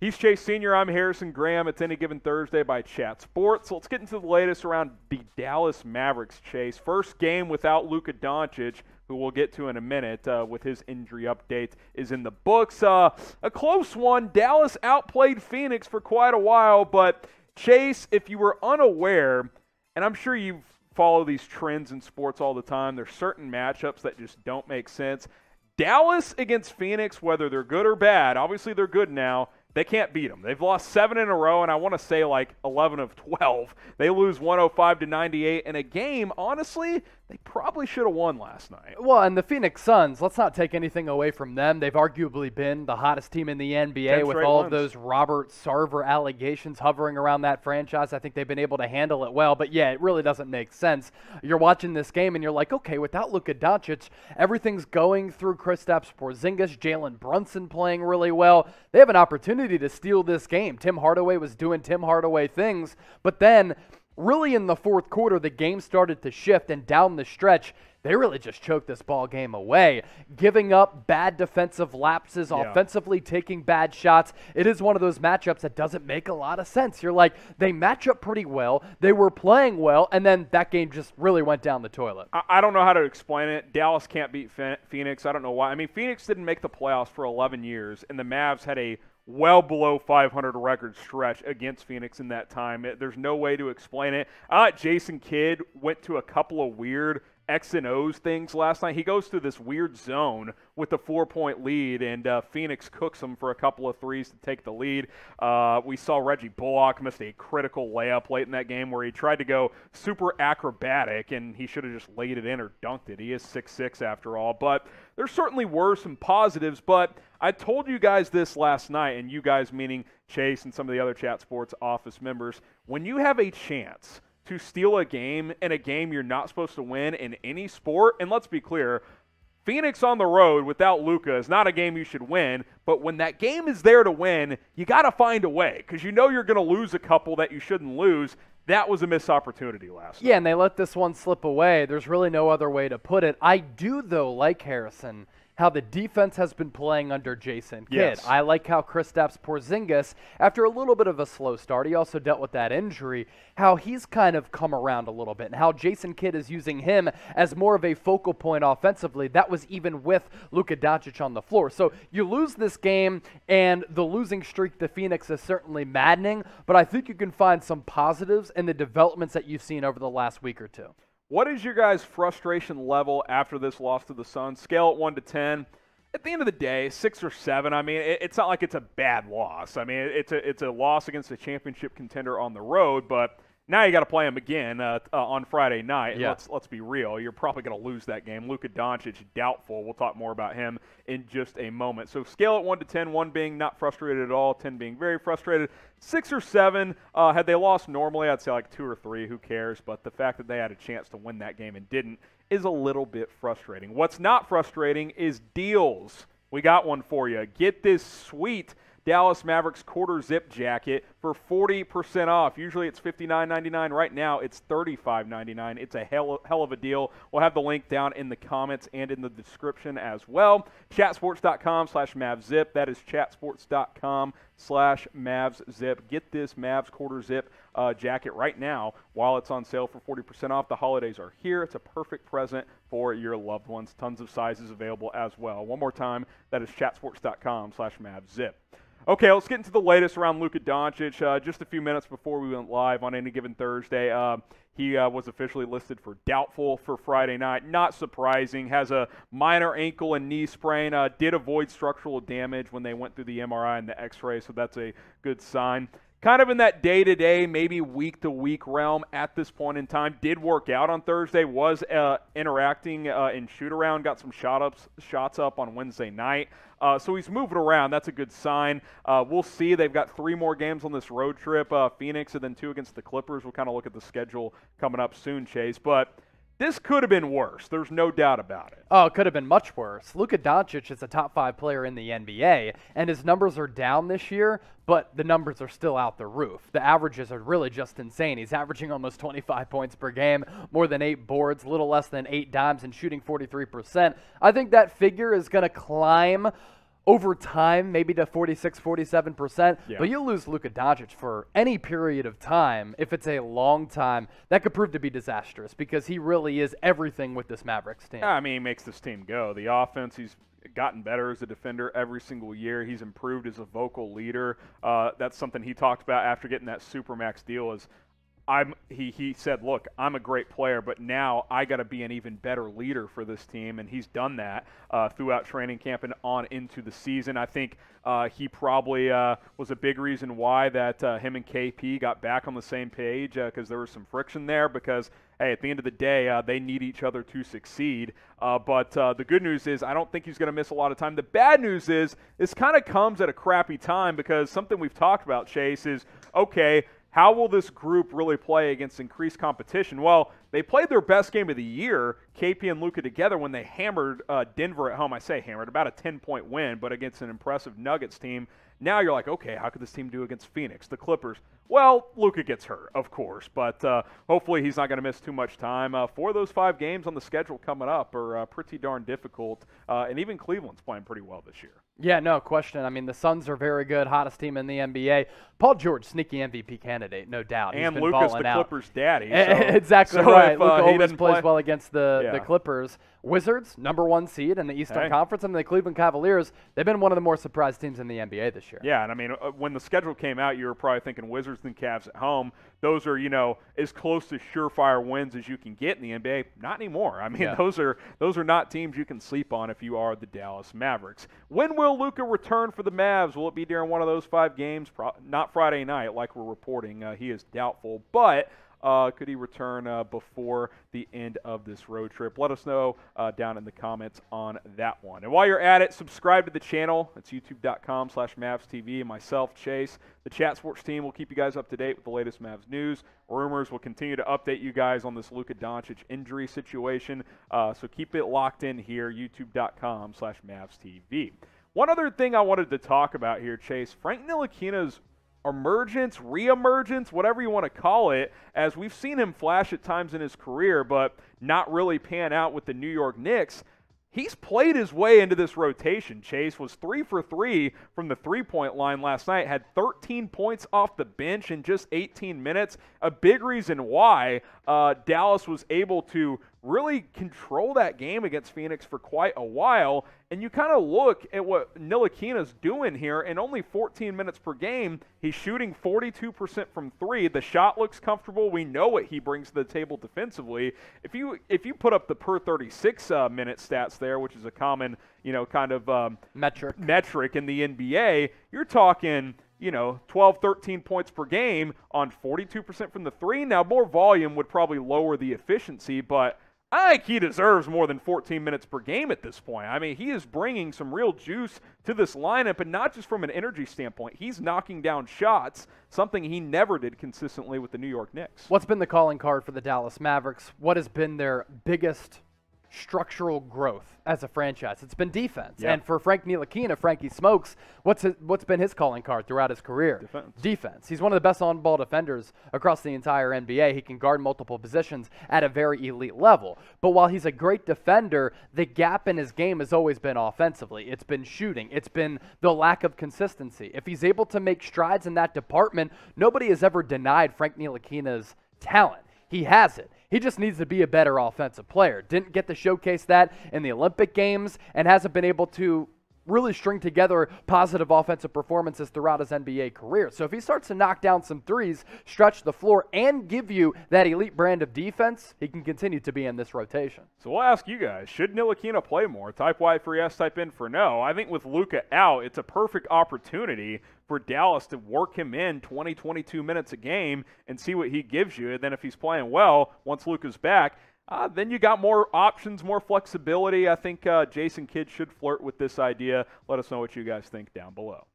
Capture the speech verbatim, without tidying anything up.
He's Chase Senior, I'm Harrison Graham. It's Any Given Thursday by Chat Sports. So let's get into the latest around the Dallas Mavericks, Chase. First game without Luka Doncic, who we'll get to in a minute uh, with his injury update, is in the books. Uh, a close one. Dallas outplayed Phoenix for quite a while, but Chase, if you were unaware, and I'm sure you follow these trends in sports all the time, there's certain matchups that just don't make sense. Dallas against Phoenix, whether they're good or bad, obviously they're good now, they can't beat them. They've lost seven in a row, and I want to say like eleven of twelve. They lose one oh five to ninety-eight in a game, honestly, they probably should have won last night. Well, and the Phoenix Suns, let's not take anything away from them. They've arguably been the hottest team in the N B A with all of those Robert Sarver allegations hovering around that franchise. I think they've been able to handle it well, but yeah, it really doesn't make sense. You're watching this game, and you're like, okay, without Luka Doncic, everything's going through Kristaps Porzingis, Jalen Brunson playing really well. They have an opportunity to steal this game. Tim Hardaway was doing Tim Hardaway things, but then really in the fourth quarter, the game started to shift, and down the stretch, they really just choked this ball game away, giving up bad defensive lapses, yeah. offensively taking bad shots. It is one of those matchups that doesn't make a lot of sense. You're like, they match up pretty well, they were playing well, and then that game just really went down the toilet. I, I don't know how to explain it. Dallas can't beat Phoenix. I don't know why. I mean, Phoenix didn't make the playoffs for eleven years, and the Mavs had a well below five hundred record stretch against Phoenix in that time. It, there's no way to explain it. Uh, Jason Kidd went to a couple of weird X and O's things last night. He goes through this weird zone with the four-point lead, and uh, Phoenix cooks him for a couple of threes to take the lead. Uh, we saw Reggie Bullock miss a critical layup late in that game where he tried to go super acrobatic, and he should have just laid it in or dunked it. He is six six after all, but there certainly were some positives, but I told you guys this last night, and you guys meaning Chase and some of the other Chat Sports office members, when you have a chance to steal a game in a game you're not supposed to win in any sport, and let's be clear, Phoenix on the road without Luka is not a game you should win, but when that game is there to win, you got to find a way because you know you're going to lose a couple that you shouldn't lose. That was a missed opportunity last night. Yeah, and they let this one slip away. There's really no other way to put it. I do, though, like Harrison, how the defense has been playing under Jason Kidd. Yes. I like how Kristaps Porzingis, after a little bit of a slow start, he also dealt with that injury, how he's kind of come around a little bit, and how Jason Kidd is using him as more of a focal point offensively. That was even with Luka Doncic on the floor. So you lose this game, and the losing streak to Phoenix is certainly maddening, but I think you can find some positives in the developments that you've seen over the last week or two. What is your guys' frustration level after this loss to the Suns? Scale it one to ten. At the end of the day, six or seven, I mean, it's not like it's a bad loss. I mean, it's a, it's a loss against a championship contender on the road, but now you got to play them again uh, uh, on Friday night. Yeah. Let's, let's be real. You're probably going to lose that game. Luka Doncic, doubtful. We'll talk more about him in just a moment. So scale it one to ten, one being not frustrated at all, ten being very frustrated. six or seven, uh, had they lost normally, I'd say like two or three. Who cares? But the fact that they had a chance to win that game and didn't is a little bit frustrating. What's not frustrating is deals. We got one for you. Get this sweet Dallas Mavericks quarter zip jacket for forty percent off. Usually it's fifty-nine ninety-nine. Right now it's thirty-five ninety-nine. It's a hell, hell of a deal. We'll have the link down in the comments and in the description as well. Chatsports.com slash MavZip. That is chatsports.com slash MavZip. Get this Mavs quarter zip uh, jacket right now while it's on sale for forty percent off. The holidays are here. It's a perfect present for your loved ones. Tons of sizes available as well. One more time, that is chatsports.com slash MavZip. Okay, let's get into the latest around Luka Doncic. Uh, just a few minutes before we went live on Any Given Thursday, uh, he uh, was officially listed for doubtful for Friday night. Not surprising. Has a minor ankle and knee sprain. Uh, did avoid structural damage when they went through the M R I and the X-ray, so that's a good sign. Kind of in that day-to-day, maybe week-to-week realm at this point in time. Did work out on Thursday. Was uh, interacting uh, in shoot-around. Got some shot-ups, shots up on Wednesday night. Uh, so he's moving around. That's a good sign. Uh, we'll see. They've got three more games on this road trip. Uh, Phoenix and then two against the Clippers. We'll kind of look at the schedule coming up soon, Chase. But this could have been worse. There's no doubt about it. Oh, it could have been much worse. Luka Doncic is a top five player in the N B A, and his numbers are down this year, but the numbers are still out the roof. The averages are really just insane. He's averaging almost twenty-five points per game, more than eight boards, little less than eight dimes, and shooting forty-three percent. I think that figure is going to climb over time, maybe to forty-six, forty-seven percent. Yeah. But you'll lose Luka Doncic for any period of time. If it's a long time, that could prove to be disastrous because he really is everything with this Mavericks team. Yeah, I mean, he makes this team go. The offense, he's gotten better as a defender every single year. He's improved as a vocal leader. Uh, that's something he talked about after getting that Supermax deal is, I'm, he, he said, look, I'm a great player, but now I got to be an even better leader for this team, and he's done that uh, throughout training camp and on into the season. I think uh, he probably uh, was a big reason why that uh, him and K P got back on the same page because uh, there was some friction there because, hey, at the end of the day, uh, they need each other to succeed. Uh, but uh, the good news is I don't think he's going to miss a lot of time. The bad news is this kind of comes at a crappy time because something we've talked about, Chase, is, okay, how will this group really play against increased competition? Well, they played their best game of the year, K P and Luka together, when they hammered uh, Denver at home. I say hammered, about a ten-point win, but against an impressive Nuggets team. Now you're like, okay, how could this team do against Phoenix, the Clippers? Well, Luka gets hurt, of course, but uh, hopefully he's not going to miss too much time. Uh, four of those five games on the schedule coming up are uh, pretty darn difficult, uh, and even Cleveland's playing pretty well this year. Yeah, no question. I mean, the Suns are very good, hottest team in the N B A. Paul George, sneaky M V P candidate, no doubt. And Luka's the out. Clippers' daddy. So. Exactly so right. If, Luka uh, always plays play. well against the, yeah. the Clippers. Wizards, number one seed in the Eastern hey. Conference. I mean, the Cleveland Cavaliers, they've been one of the more surprised teams in the N B A this year. Yeah, and I mean, when the schedule came out, you were probably thinking Wizards and Cavs at home. Those are, you know, as close to surefire wins as you can get in the N B A. Not anymore. I mean, yeah. those are those are not teams you can sleep on if you are the Dallas Mavericks. When will Luka return for the Mavs? Will it be during one of those five games? Pro- not Friday night, like we're reporting. Uh, he is doubtful, but uh, could he return uh, before the end of this road trip? Let us know uh, down in the comments on that one. And while you're at it, subscribe to the channel. It's youtube dot com slash Mavs T V. And myself, Chase, the Chat Sports team will keep you guys up to date with the latest Mavs news. Rumors will continue to update you guys on this Luka Doncic injury situation. Uh, so keep it locked in here, youtube dot com slash Mavs T V. One other thing I wanted to talk about here, Chase, Frank Ntilikina's emergence, reemergence, whatever you want to call it, as we've seen him flash at times in his career, but not really pan out with the New York Knicks. He's played his way into this rotation. Chase was three for three from the three-point line last night, had thirteen points off the bench in just eighteen minutes. A big reason why uh, Dallas was able to really control that game against Phoenix for quite a while. And you kind of look at what Ntilikina's doing here, and only fourteen minutes per game, he's shooting forty-two percent from three. The shot looks comfortable. We know what he brings to the table defensively. If you if you put up the per thirty-six uh, minute stats there, which is a common, you know, kind of um, metric metric in the N B A, you're talking, you know, twelve, thirteen points per game on forty-two percent from the three. Now, more volume would probably lower the efficiency, but I think he deserves more than fourteen minutes per game at this point. I mean, he is bringing some real juice to this lineup, and not just from an energy standpoint. He's knocking down shots, something he never did consistently with the New York Knicks. What's been the calling card for the Dallas Mavericks? What has been their biggest structural growth as a franchise? It's been defense. Yep. And for Frank Ntilikina, Frankie Smokes, what's his, what's been his calling card throughout his career? Defense. Defense. He's one of the best on-ball defenders across the entire N B A. He can guard multiple positions at a very elite level. But while he's a great defender, the gap in his game has always been offensively. It's been shooting. It's been the lack of consistency. If he's able to make strides in that department, nobody has ever denied Frank Ntilikina's talent. He has it. He just needs to be a better offensive player. Didn't get to showcase that in the Olympic Games and hasn't been able to really string together positive offensive performances throughout his N B A career. So if he starts to knock down some threes, stretch the floor, and give you that elite brand of defense, he can continue to be in this rotation. So we'll ask you guys, should Ntilikina play more? Type Y for yes, type N for no. I think with Luka out, it's a perfect opportunity for Dallas to work him in twenty, twenty-two minutes a game and see what he gives you. And then if he's playing well, once Luka's back, Uh, then you got more options, more flexibility. I think uh, Jason Kidd should flirt with this idea. Let us know what you guys think down below.